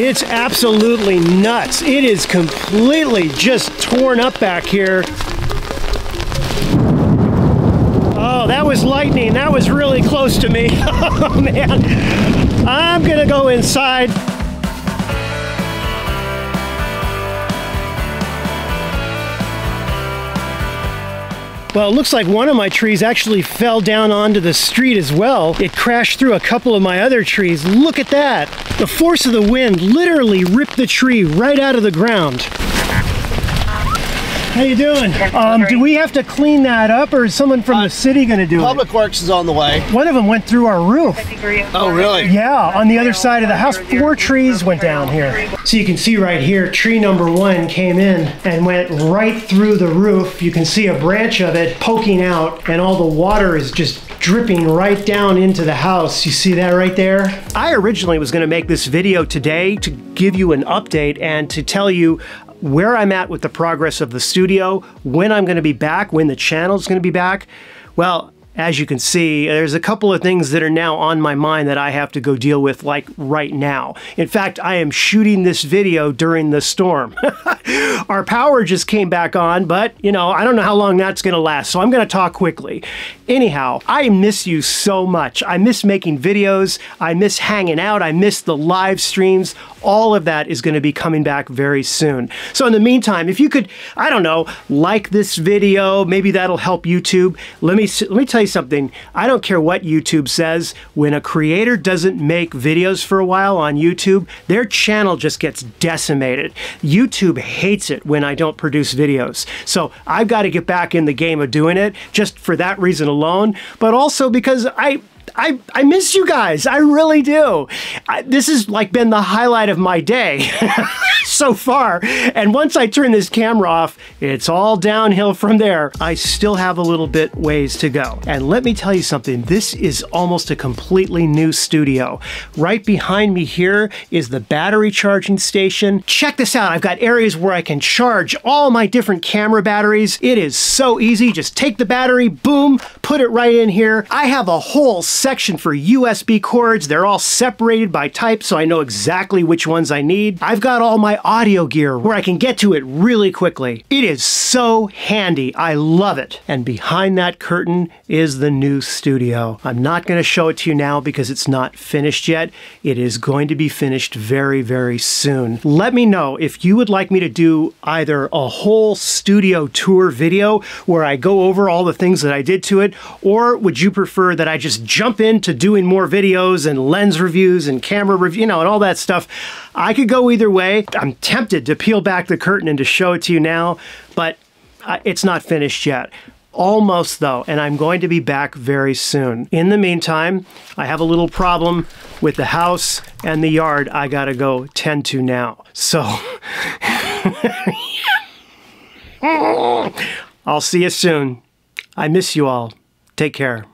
It's absolutely nuts. It is completely just torn up back here. Oh, that was lightning. That was really close to me. Oh, man. I'm gonna go inside. Well, it looks like one of my trees actually fell down onto the street as well. It crashed through a couple of my other trees. Look at that. The force of the wind literally ripped the tree right out of the ground. How you doing? Do we have to clean that up, or is someone from the city going to do it? Public Works is on the way. One of them went through our roof. Oh, really? Yeah, on the other side of the house. Four trees went down here. So you can see right here, tree number one came in and went right through the roof. You can see a branch of it poking out, and all the water is just dripping right down into the house. You see that right there? I originally was going to make this video today to give you an update and to tell you where I'm at with the progress of the studio, when I'm gonna be back, when the channel's gonna be back. Well, as you can see, there's a couple of things that are now on my mind that I have to go deal with like right now. In fact, I am shooting this video during the storm. Our power just came back on, but you know, I don't know how long that's gonna last, so I'm gonna talk quickly. Anyhow, I miss you so much. I miss making videos, I miss hanging out, I miss the live streams. All of that is gonna be coming back very soon. So in the meantime, if you could, I don't know, like this video, maybe that'll help YouTube. Let me tell you something. I don't care what YouTube says, when a creator doesn't make videos for a while on YouTube, their channel just gets decimated. YouTube hates it when I don't produce videos. So I've gotta get back in the game of doing it, just for that reason alone, but also because I miss you guys. I really do. This has like been the highlight of my day so far. And once I turn this camera off, it's all downhill from there. I still have a little bit ways to go. And let me tell you something, this is almost a completely new studio. Right behind me here is the battery charging station. Check this out. I've got areas where I can charge all my different camera batteries. It is so easy. Just take the battery, boom, put it right in here. I have a whole section for USB cords. They're all separated by type, so I know exactly which ones I need. I've got all my audio gear where I can get to it really quickly. It is so handy. I love it. And behind that curtain is the new studio. I'm not going to show it to you now because it's not finished yet. It is going to be finished very, very soon. Let me know if you would like me to do either a whole studio tour video where I go over all the things that I did to it, or would you prefer that I just jump into doing more videos and lens reviews and camera review, you know, and all that stuff. I could go either way. I'm tempted to peel back the curtain and to show it to you now, but it's not finished yet. Almost though, and I'm going to be back very soon. In the meantime, I have a little problem with the house and the yard I gotta go tend to now. So, I'll see you soon. I miss you all. Take care.